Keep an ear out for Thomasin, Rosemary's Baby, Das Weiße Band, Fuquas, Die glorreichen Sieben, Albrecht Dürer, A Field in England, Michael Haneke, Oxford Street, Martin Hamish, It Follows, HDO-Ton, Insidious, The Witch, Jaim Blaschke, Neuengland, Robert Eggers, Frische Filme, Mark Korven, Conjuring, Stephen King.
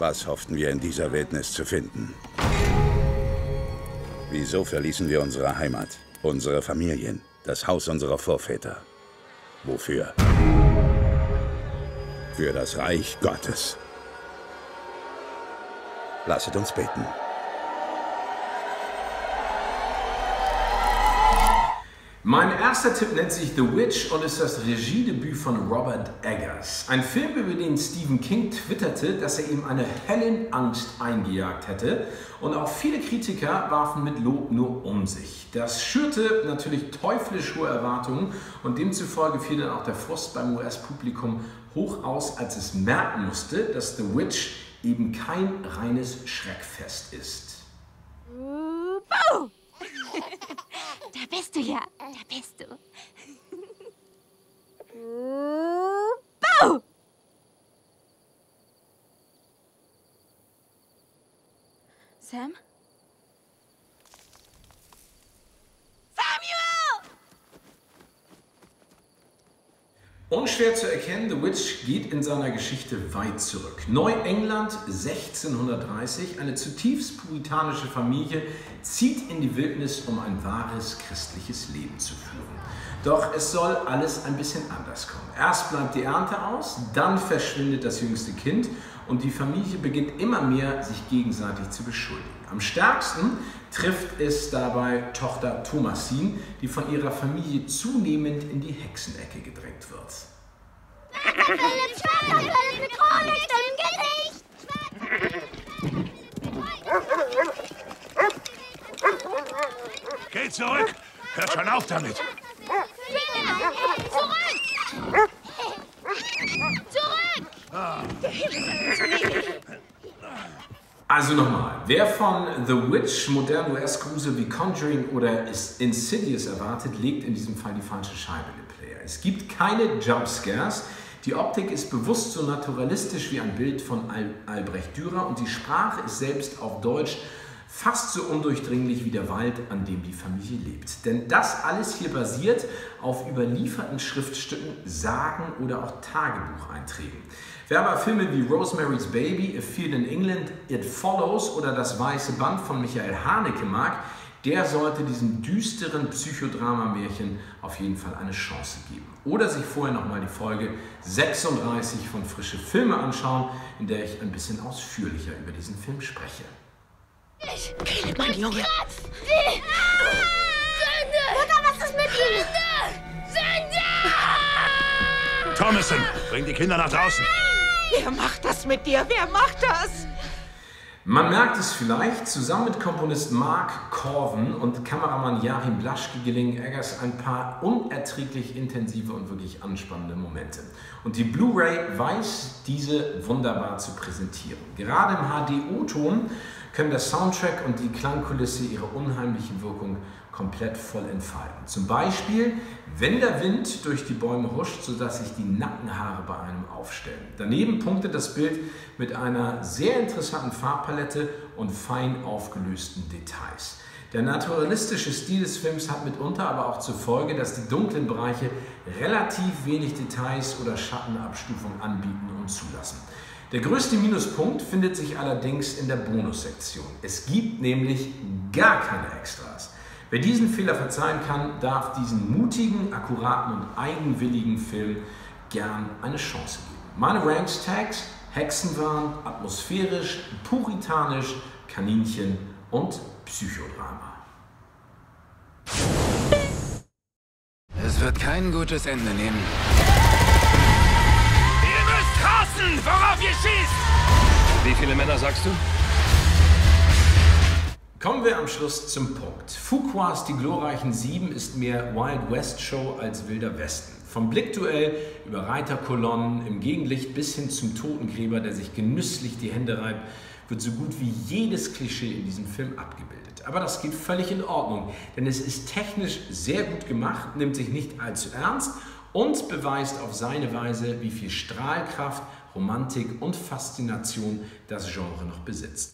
Was hofften wir in dieser Wildnis zu finden? Wieso verließen wir unsere Heimat, unsere Familien, das Haus unserer Vorväter? Wofür? Für das Reich Gottes. Lasset uns beten. Mein erster Tipp nennt sich The Witch und ist das Regiedebüt von Robert Eggers. Ein Film, über den Stephen King twitterte, dass er ihm eine Höllenangst eingejagt hätte. Und auch viele Kritiker warfen mit Lob nur um sich. Das schürte natürlich teuflisch hohe Erwartungen und demzufolge fiel dann auch der Frust beim US-Publikum hoch aus, als es merken musste, dass The Witch eben kein reines Schreckfest ist. Da bist du ja, da bist du. Bau! Sam? Samuel! Unschwer zu erkennen, The Witch geht in seiner Geschichte weit zurück. Neuengland 1630, eine zutiefst puritanische Familie zieht in die Wildnis, um ein wahres christliches Leben zu führen. Doch es soll alles ein bisschen anders kommen. Erst bleibt die Ernte aus, dann verschwindet das jüngste Kind und die Familie beginnt immer mehr, sich gegenseitig zu beschuldigen. Am stärksten trifft es dabei Tochter Thomasin, die von ihrer Familie zunehmend in die Hexenecke gedrängt wird. Geht zurück! Hört schon auf damit! Zurück! Zurück! Also nochmal, wer von The Witch, modernen US-Grusel wie Conjuring oder Insidious erwartet, legt in diesem Fall die falsche Scheibe im Player. Es gibt keine Jumpscares. Die Optik ist bewusst so naturalistisch wie ein Bild von Albrecht Dürer und die Sprache ist selbst auf Deutsch fast so undurchdringlich wie der Wald, an dem die Familie lebt. Denn das alles hier basiert auf überlieferten Schriftstücken, Sagen oder auch Tagebucheinträgen. Wer aber Filme wie Rosemary's Baby, A Field in England, It Follows oder Das Weiße Band von Michael Haneke mag, der sollte diesem düsteren Psychodrama-Märchen auf jeden Fall eine Chance geben. Oder sich vorher nochmal die Folge 36 von Frische Filme anschauen, in der ich ein bisschen ausführlicher über diesen Film spreche. Philipp, mein Junge! Sünde! Mutter, was ist mit ihm? Sünde! Sünde! Thomasin, bring die Kinder nach draußen! Wer macht das mit dir? Wer macht das? Man merkt es vielleicht, zusammen mit Komponist Mark Korven und Kameramann Jaim Blaschke gelingen Eggers ein paar unerträglich intensive und wirklich anspannende Momente. Und die Blu-ray weiß, diese wunderbar zu präsentieren. Gerade im HDO-Ton können der Soundtrack und die Klangkulisse ihre unheimliche Wirkung komplett voll entfalten. Zum Beispiel, wenn der Wind durch die Bäume huscht, sodass sich die Nackenhaare bei einem aufstellen. Daneben punktet das Bild mit einer sehr interessanten Farbpalette und fein aufgelösten Details. Der naturalistische Stil des Films hat mitunter aber auch zur Folge, dass die dunklen Bereiche relativ wenig Details oder Schattenabstufung anbieten und zulassen. Der größte Minuspunkt findet sich allerdings in der Bonussektion. Es gibt nämlich gar keine Extras. Wer diesen Fehler verzeihen kann, darf diesen mutigen, akkuraten und eigenwilligen Film gern eine Chance geben. Meine Ranks-Tags: Hexenwahn, atmosphärisch, puritanisch, Kaninchen und Psychodrama. Es wird kein gutes Ende nehmen. Worauf ihr schießt! Wie viele Männer sagst du? Kommen wir am Schluss zum Punkt. Fuquas, Die glorreichen Sieben ist mehr Wild West Show als Wilder Westen. Vom Blickduell über Reiterkolonnen im Gegenlicht bis hin zum Totengräber, der sich genüsslich die Hände reibt, wird so gut wie jedes Klischee in diesem Film abgebildet. Aber das geht völlig in Ordnung, denn es ist technisch sehr gut gemacht, nimmt sich nicht allzu ernst und beweist auf seine Weise, wie viel Strahlkraft, Romantik und Faszination das Genre noch besitzt.